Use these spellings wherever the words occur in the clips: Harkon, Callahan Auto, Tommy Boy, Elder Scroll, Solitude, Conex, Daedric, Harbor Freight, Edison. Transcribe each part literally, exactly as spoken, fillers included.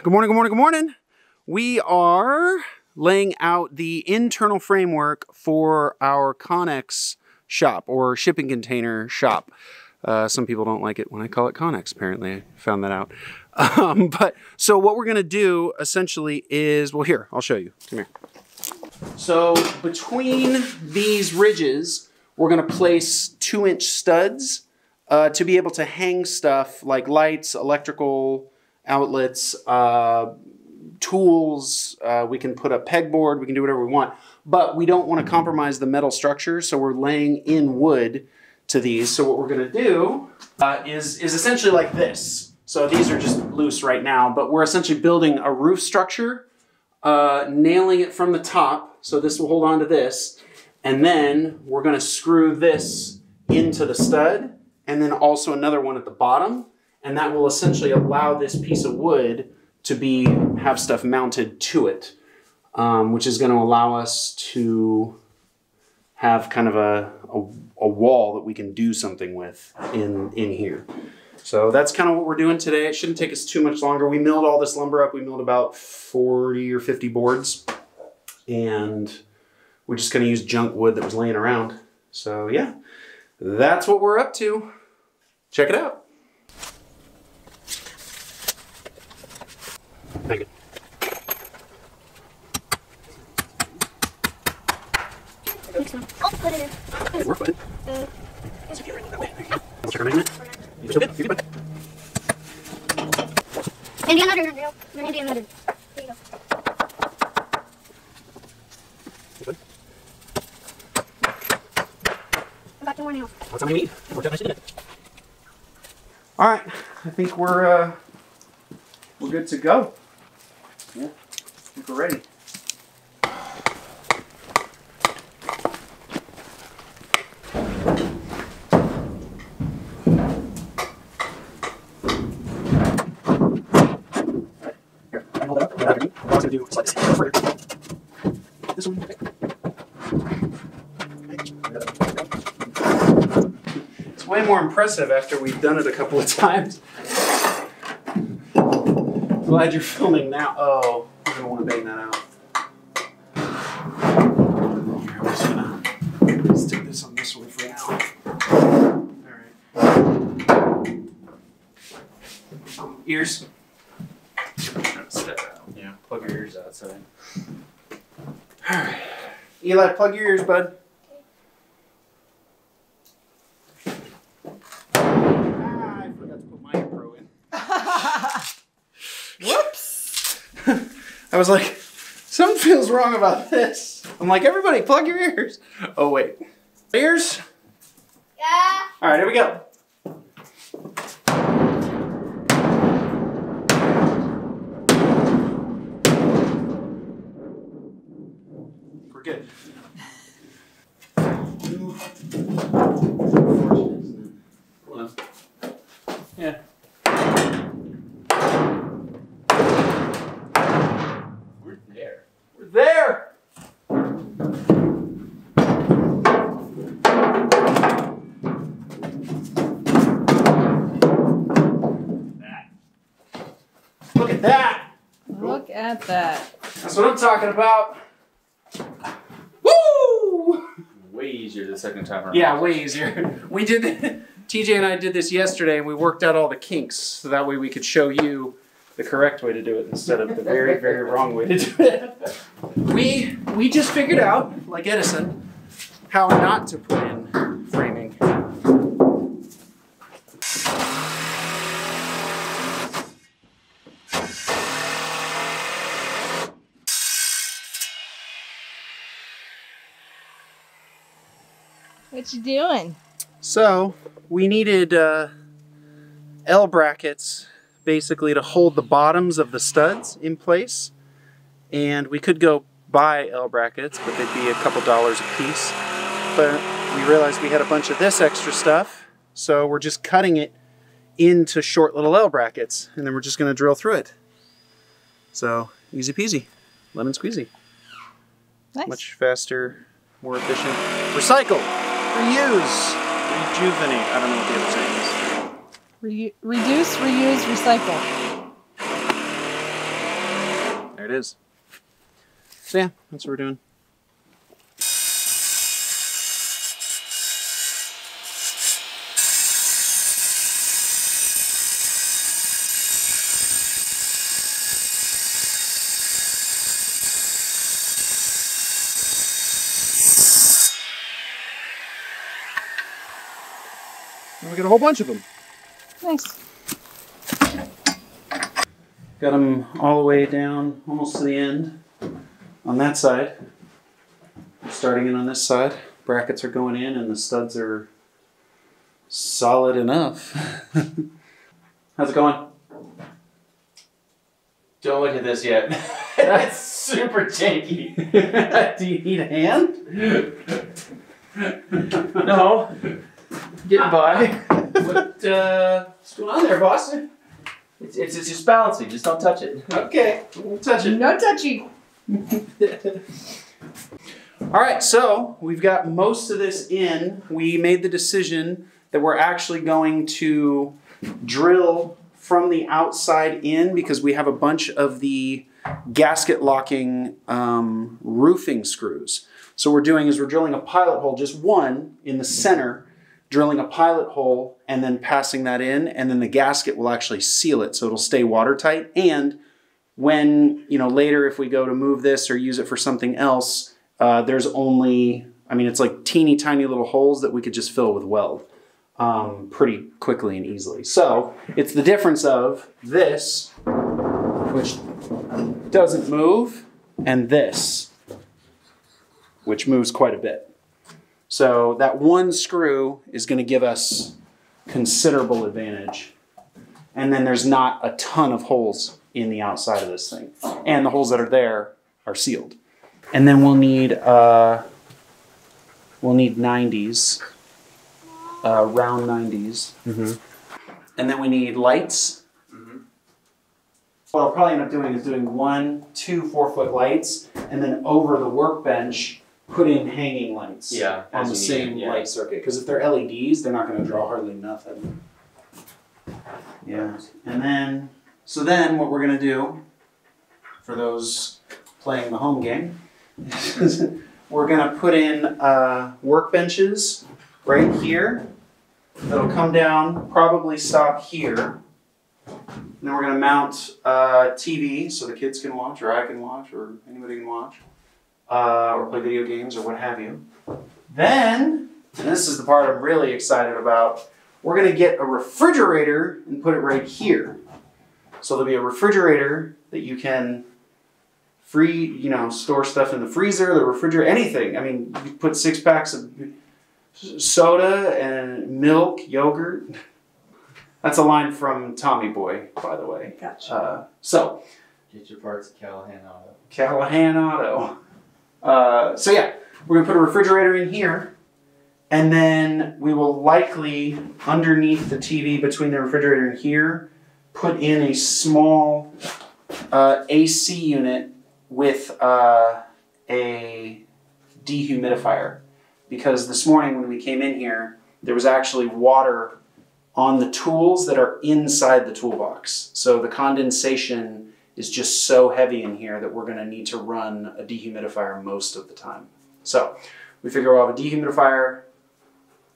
Good morning, good morning, good morning. We are laying out the internal framework for our Conex shop or shipping container shop. Uh, some people don't like it when I call it Conex, apparently. I found that out. Um, but so what we're gonna do essentially is, well here, I'll show you, come here. So between these ridges, we're gonna place two inch studs uh, to be able to hang stuff like lights, electrical outlets, uh, tools, uh, we can put a pegboard, we can do whatever we want, but we don't wanna compromise the metal structure, so we're laying in wood to these. So what we're gonna do uh, is, is essentially like this. So these are just loose right now, but we're essentially building a roof structure, uh, nailing it from the top. So this will hold on to this. And then we're gonna screw this into the stud and then also another one at the bottom. And that will essentially allow this piece of wood to be, have stuff mounted to it, um, which is gonna allow us to have kind of a, a, a wall that we can do something with in, in here. So that's kind of what we're doing today. It shouldn't take us too much longer. We milled all this lumber up. We milled about forty or fifty boards, and we're just gonna use junk wood that was laying around. So yeah, that's what we're up to. Check it out. Thank you. I'll put it in. We're fine. Uh, Let's get right that way. Let's check our magnet. You're so good. You're good. Maybe another. Maybe another. There you go. You're good. I got two more nails. That's how many we need. It worked out nicely, didn't it? All right. I think we're, uh, we're good to go. Yeah. I think we're ready. Do slide this further. This one. It's way more impressive after we've done it a couple of times. Glad you're filming now. Oh, I don't want to bang that out. Here, I'm just gonna stick this on this one for now. All right. Ears. Plug your ears outside. Alright. Eli, plug your ears, bud. Ah, I forgot to put my earpro in. Whoops! I was like, something feels wrong about this. I'm like, everybody, plug your ears. Oh, wait. Ears? Yeah. Alright, here we go. Good. Well, yeah. We're there. We're there. Look at that. Look at that. That's what I'm talking about. Way easier the second time around. Yeah, way easier. We did, T J and I did this yesterday, and we worked out all the kinks so that way we could show you the correct way to do it instead of the very, very wrong way to do it. We, we just figured out, like Edison, how not to put in framing. What you doing? So we needed uh, L brackets basically to hold the bottoms of the studs in place, and we could go buy L brackets, but they'd be a couple dollars a piece. But we realized we had a bunch of this extra stuff, so we're just cutting it into short little L brackets, and then we're just going to drill through it. So easy peasy, lemon squeezy. Nice. Much faster, more efficient. Recycle. Reuse. Rejuvenate. I don't know what the other saying is. Re reduce, reuse, recycle. it is. So yeah, that's what we're doing. And we got a whole bunch of them. Nice. Got them all the way down, almost to the end, on that side. I'm starting in on this side. Brackets are going in and the studs are solid enough. How's it going? Don't look at this yet. That's super janky. Do you need a hand? No. Getting by. What, uh, what's going on there, boss? It's, it's, it's just balancing. Just don't touch it. Okay. Don't touch it. No touchy. All right. So we've got most of this in. We made the decision that we're actually going to drill from the outside in because we have a bunch of the gasket locking um, roofing screws. So what we're doing is we're drilling a pilot hole, just one in the center, drilling a pilot hole and then passing that in, and then the gasket will actually seal it so it'll stay watertight. And when, you know, later if we go to move this or use it for something else, uh, there's only, I mean, it's like teeny tiny little holes that we could just fill with weld um, pretty quickly and easily. So it's the difference of this, which doesn't move, and this, which moves quite a bit. So that one screw is going to give us considerable advantage. And then there's not a ton of holes in the outside of this thing. And the holes that are there are sealed. And then we'll need uh, we'll need nineties, uh, round nineties. Mm-hmm. And then we need lights. Mm-hmm. What I'll probably end up doing is doing one, two four-foot lights, and then over the workbench, put in hanging lights, yeah, on the same yeah. light circuit. Because if they're L E Ds, they're not going to draw hardly nothing. Yeah. And then, so then what we're going to do, for those playing the home game, is we're going to put in uh, workbenches right here. That'll come down, probably stop here. And then we're going to mount uh, T V so the kids can watch, or I can watch, or anybody can watch. Uh, or play video games or what have you. Then, and this is the part I'm really excited about, we're gonna get a refrigerator and put it right here. So there'll be a refrigerator that you can free, you know, store stuff in the freezer, the refrigerator, anything. I mean, you put six packs of soda and milk, yogurt. That's a line from Tommy Boy, by the way. Gotcha. Uh, so. Get your parts at Callahan Auto. Callahan Auto. Uh, so yeah, we're going to put a refrigerator in here, and then we will likely, underneath the T V between the refrigerator and here, put in a small uh, A C unit with uh, a dehumidifier. Because this morning when we came in here, there was actually water on the tools that are inside the toolbox. So the condensation is just so heavy in here that we're gonna need to run a dehumidifier most of the time. So we figure we'll have a dehumidifier,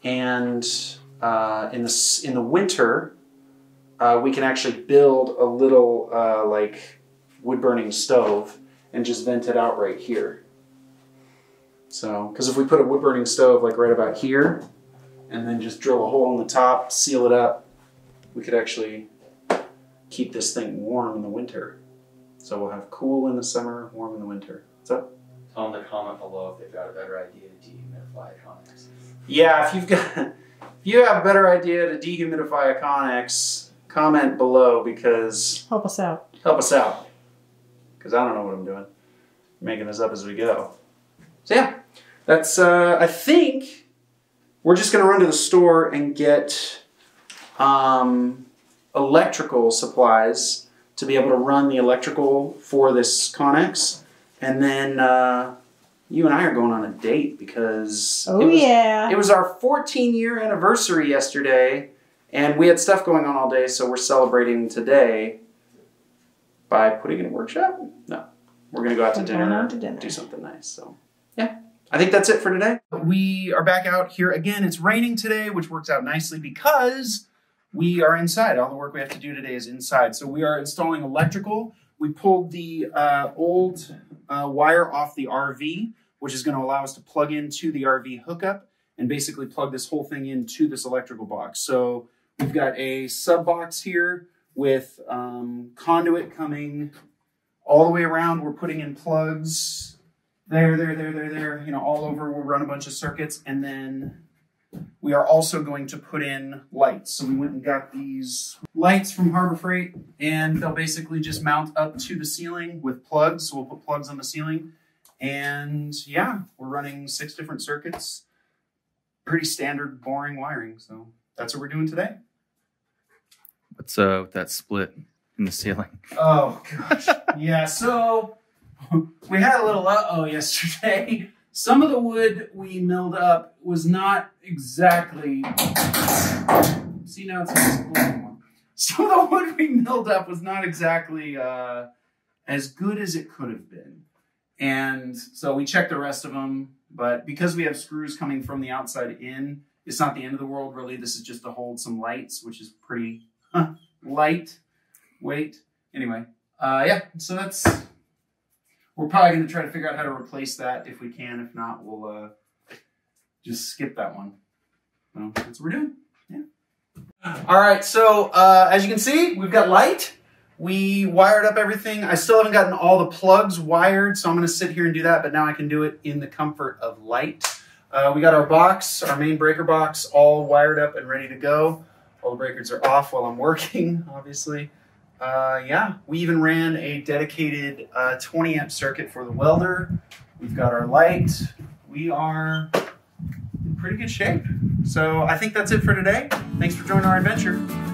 and uh, in, the, in the winter, uh, we can actually build a little uh, like wood burning stove and just vent it out right here. So, because if we put a wood burning stove like right about here and then just drill a hole in the top, seal it up, we could actually keep this thing warm in the winter. So we'll have cool in the summer, warm in the winter. What's up? Tell them to comment below if they've got a better idea to dehumidify a Conex. Yeah, if you've got, if you have a better idea to dehumidify a Conex, comment below, because help us out. Help us out, because I don't know what I'm doing. I'm making this up as we go. So yeah, that's. Uh, I think we're just gonna run to the store and get um, electrical supplies to be able to run the electrical for this Conex. And then uh, you and I are going on a date, because oh, it was, yeah. it was our fourteen year anniversary yesterday, and we had stuff going on all day, so we're celebrating today by putting in a workshop? No. we're gonna go out to dinner, out to dinner, do something nice. So yeah, I think that's it for today. We are back out here again. It's raining today, which works out nicely because we are inside. All the work we have to do today is inside. So we are installing electrical. We pulled the uh, old uh, wire off the R V, which is going to allow us to plug into the R V hookup and basically plug this whole thing into this electrical box. So we've got a sub box here with um, conduit coming all the way around. We're putting in plugs there, there, there, there, there, you know, all over. We'll run a bunch of circuits, and then we are also going to put in lights. So we went and got these lights from Harbor Freight, and they'll basically just mount up to the ceiling with plugs. So we'll put plugs on the ceiling, and yeah, we're running six different circuits. Pretty standard, boring wiring. So that's what we're doing today. What's uh, with that split in the ceiling? Oh gosh, yeah. So we had a little uh-oh yesterday. Some of the wood we milled up was not exactly, see now it's not one. Some of the wood we milled up was not exactly uh, as good as it could have been. And so we checked the rest of them, but because we have screws coming from the outside in, it's not the end of the world really. This is just to hold some lights, which is pretty huh, light weight. Anyway, uh, yeah, so that's, we're probably going to try to figure out how to replace that if we can. If not, we'll uh, just skip that one. So that's what we're doing. Yeah. All right. So uh, as you can see, we've got light. We wired up everything. I still haven't gotten all the plugs wired, so I'm going to sit here and do that. But now I can do it in the comfort of light. Uh, we got our box, our main breaker box, all wired up and ready to go. All the breakers are off while I'm working, obviously. Uh, yeah, we even ran a dedicated uh, twenty amp circuit for the welder. We've got our light. We are in pretty good shape. So I think that's it for today. Thanks for joining our adventure.